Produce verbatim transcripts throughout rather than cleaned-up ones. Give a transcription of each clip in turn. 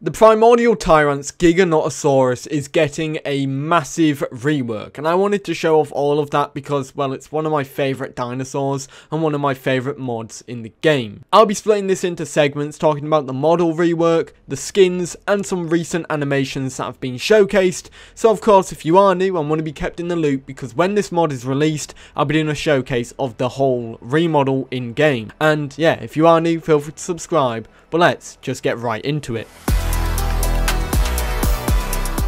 The Primordial Tyrant's Giganotosaurus is getting a massive rework, and I wanted to show off all of that because, well, it's one of my favourite dinosaurs and one of my favourite mods in the game. I'll be splitting this into segments, talking about the model rework, the skins, and some recent animations that have been showcased. So of course, if you are new and want to be kept in the loop, because when this mod is released, I'll be doing a showcase of the whole remodel in-game. And yeah, if you are new, feel free to subscribe, but let's just get right into it.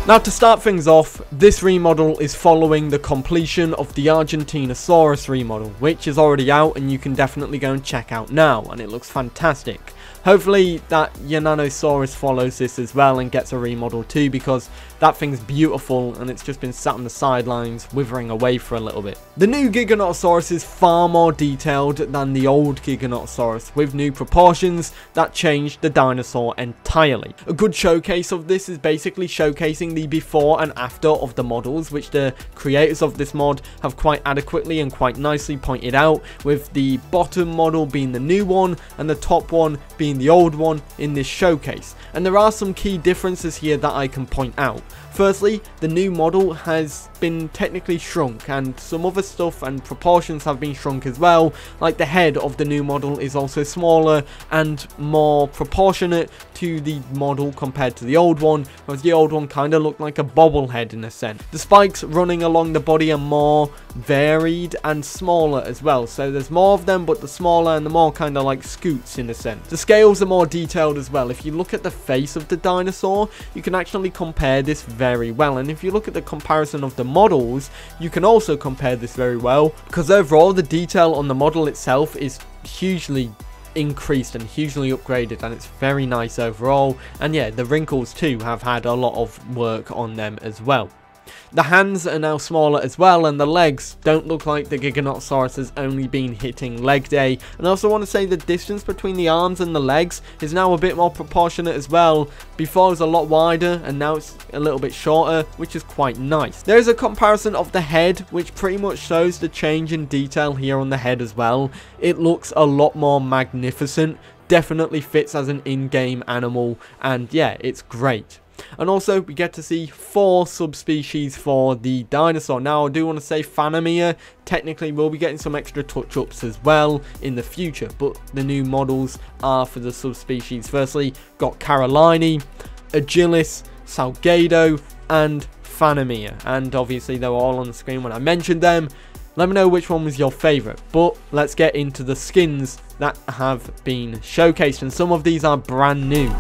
Now, to start things off, this remodel is following the completion of the Argentinosaurus remodel, which is already out and you can definitely go and check out now, and it looks fantastic. Hopefully that Yananosaurus follows this as well and gets a remodel too, because that thing's beautiful and it's just been sat on the sidelines withering away for a little bit. The new Giganotosaurus is far more detailed than the old Giganotosaurus, with new proportions that changed the dinosaur entirely. A good showcase of this is basically showcasing the before and after of the models, which the creators of this mod have quite adequately and quite nicely pointed out, with the bottom model being the new one and the top one being the old one in this showcase. And there are some key differences here that I can point out. Firstly, the new model has been technically shrunk, and some other stuff and proportions have been shrunk as well, like the head of the new model is also smaller and more proportionate to the model compared to the old one, whereas the old one kind of looked like a bobblehead in a sense. The spikes running along the body are more varied and smaller as well, so there's more of them, but the smaller and the more kind of like scoots in a sense. The scales are more detailed as well. If you look at the face of the dinosaur, you can actually compare this very well, and if you look at the comparison of the models, you can also compare this very well, because overall the detail on the model itself is hugely increased and hugely upgraded, and it's very nice overall. And yeah, the wrinkles too have had a lot of work on them as well. The hands are now smaller as well, and the legs don't look like the Giganotosaurus has only been hitting leg day. And I also want to say the distance between the arms and the legs is now a bit more proportionate as well. Before it was a lot wider, and now it's a little bit shorter, which is quite nice. There is a comparison of the head, which pretty much shows the change in detail here on the head as well. It looks a lot more magnificent, definitely fits as an in-game animal, and yeah, it's great. And also, we get to see four subspecies for the dinosaur. Now, I do want to say Fanomia technically will be getting some extra touch-ups as well in the future, but the new models are for the subspecies. Firstly, got Carolini, Agilis, Salgado, and Fanomia. And obviously, they were all on the screen when I mentioned them. Let me know which one was your favourite, but let's get into the skins that have been showcased, and some of these are brand new.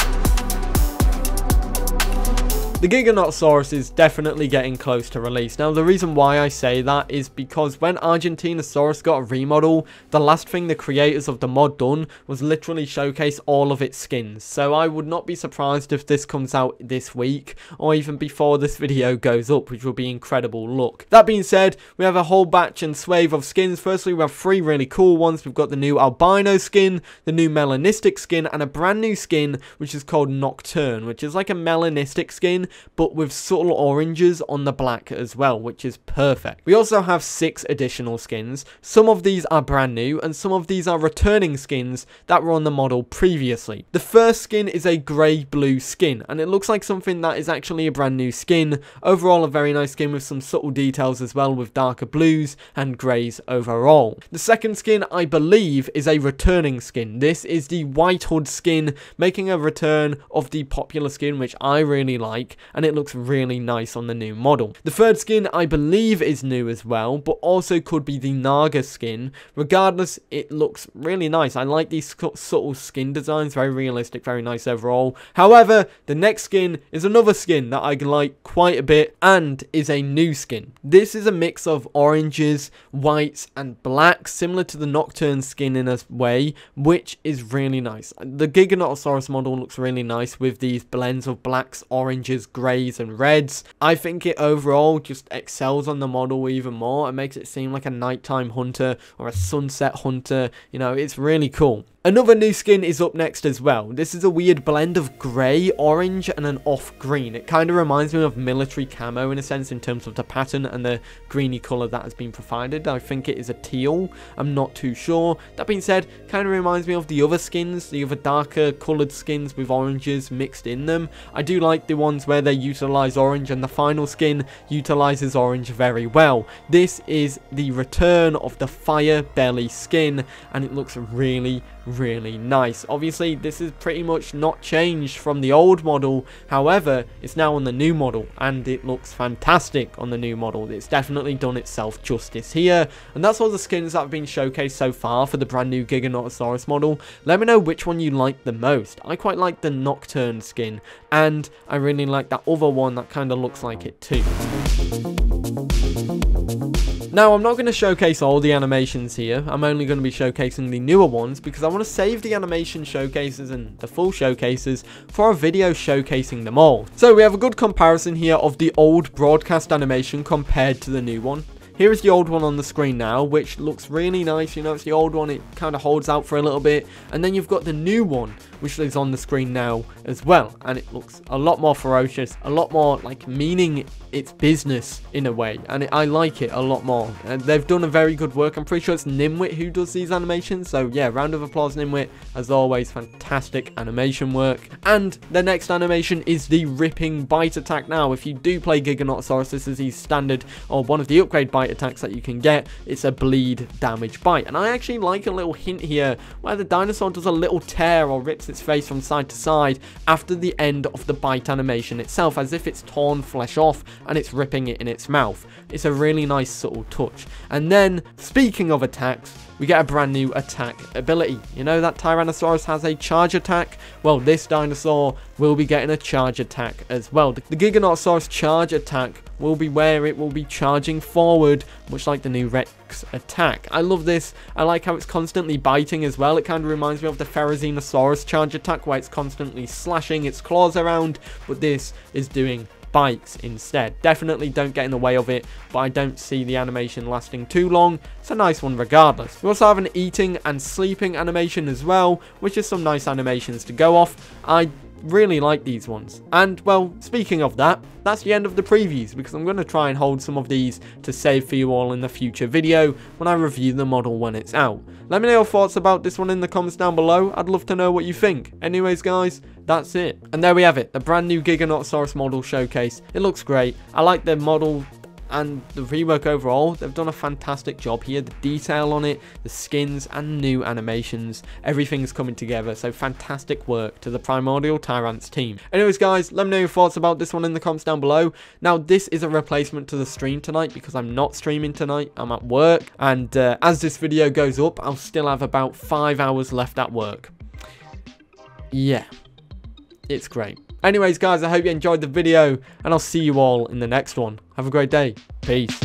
The Giganotosaurus is definitely getting close to release. Now, the reason why I say that is because when Argentinosaurus got a remodel, the last thing the creators of the mod done was literally showcase all of its skins. So I would not be surprised if this comes out this week, or even before this video goes up, which will be incredible luck. That being said, we have a whole batch and swathe of skins. Firstly, we have three really cool ones. We've got the new albino skin, the new melanistic skin, and a brand new skin which is called Nocturne, which is like a melanistic skin, but with subtle oranges on the black as well, which is perfect. We also have six additional skins. Some of these are brand new, and some of these are returning skins that were on the model previously. The first skin is a grey-blue skin, and it looks like something that is actually a brand new skin. Overall, a very nice skin with some subtle details as well, with darker blues and greys overall. The second skin, I believe, is a returning skin. This is the White Hood skin, making a return of the popular skin, which I really like, and it looks really nice on the new model. The third skin, I believe, is new as well, but also could be the Naga skin. Regardless, it looks really nice. I like these subtle skin designs, very realistic, very nice overall. However, the next skin is another skin that I like quite a bit, and is a new skin. This is a mix of oranges, whites, and blacks, similar to the Nocturne skin in a way, which is really nice. The Giganotosaurus model looks really nice with these blends of blacks, oranges, greys and reds. I think it overall just excels on the model even more and makes it seem like a nighttime hunter or a sunset hunter. You know, it's really cool. Another new skin is up next as well. This is a weird blend of grey, orange, and an off-green. It kind of reminds me of military camo in a sense in terms of the pattern and the greeny colour that has been provided. I think it is a teal. I'm not too sure. That being said, kind of reminds me of the other skins, the other darker coloured skins with oranges mixed in them. I do like the ones where they utilise orange, and the final skin utilises orange very well. This is the return of the fire belly skin, and it looks really, really nice. Obviously, this is pretty much not changed from the old model. However, it's now on the new model, and it looks fantastic on the new model. It's definitely done itself justice here. And that's all the skins that have been showcased so far for the brand new Giganotosaurus model. Let me know which one you like the most. I quite like the Nocturne skin, and I really like that other one that kind of looks like it too. Now, I'm not going to showcase all the animations here. I'm only going to be showcasing the newer ones because I want to save the animation showcases and the full showcases for a video showcasing them all. So we have a good comparison here of the old broadcast animation compared to the new one. Here is the old one on the screen now, which looks really nice. You know, it's the old one, it kind of holds out for a little bit. And then you've got the new one, which is on the screen now as well. And it looks a lot more ferocious, a lot more like meaning its business in a way. And it, I like it a lot more. And they've done a very good work. I'm pretty sure it's Nimwit who does these animations. So yeah, round of applause, Nimwit. As always, fantastic animation work. And the next animation is the ripping bite attack. Now, if you do play Giganotosaurus, this is the standard or one of the upgrade bites attacks that you can get. It's a bleed damage bite, and I actually like a little hint here where the dinosaur does a little tear or rips its face from side to side after the end of the bite animation itself, as if it's torn flesh off and it's ripping it in its mouth. It's a really nice subtle touch. And then, speaking of attacks, we get a brand new attack ability. You know that Tyrannosaurus has a charge attack? Well, this dinosaur will be getting a charge attack as well. The Giganotosaurus charge attack will be where it will be charging forward, much like the new Rex attack. I love this. I like how it's constantly biting as well. It kind of reminds me of the Therizinosaurus charge attack, where it's constantly slashing its claws around, but this is doing bites instead. Definitely don't get in the way of it, but I don't see the animation lasting too long. It's a nice one regardless. We also have an eating and sleeping animation as well, which is some nice animations to go off. I really like these ones. And well, speaking of that, that's the end of the previews, because I'm going to try and hold some of these to save for you all in the future video when I review the model when it's out. Let me know your thoughts about this one in the comments down below. I'd love to know what you think. Anyways guys, that's it. And there we have it, the brand new Giganotosaurus model showcase. It looks great. I like the model and the rework overall. They've done a fantastic job here. The detail on it, the skins, and new animations, everything's coming together. So fantastic work to the Primordial Tyrants team. Anyways guys, let me know your thoughts about this one in the comments down below. Now, this is a replacement to the stream tonight because I'm not streaming tonight. I'm at work, and uh, as this video goes up, I'll still have about five hours left at work. Yeah, it's great. Anyways guys, I hope you enjoyed the video, and I'll see you all in the next one. Have a great day. Peace.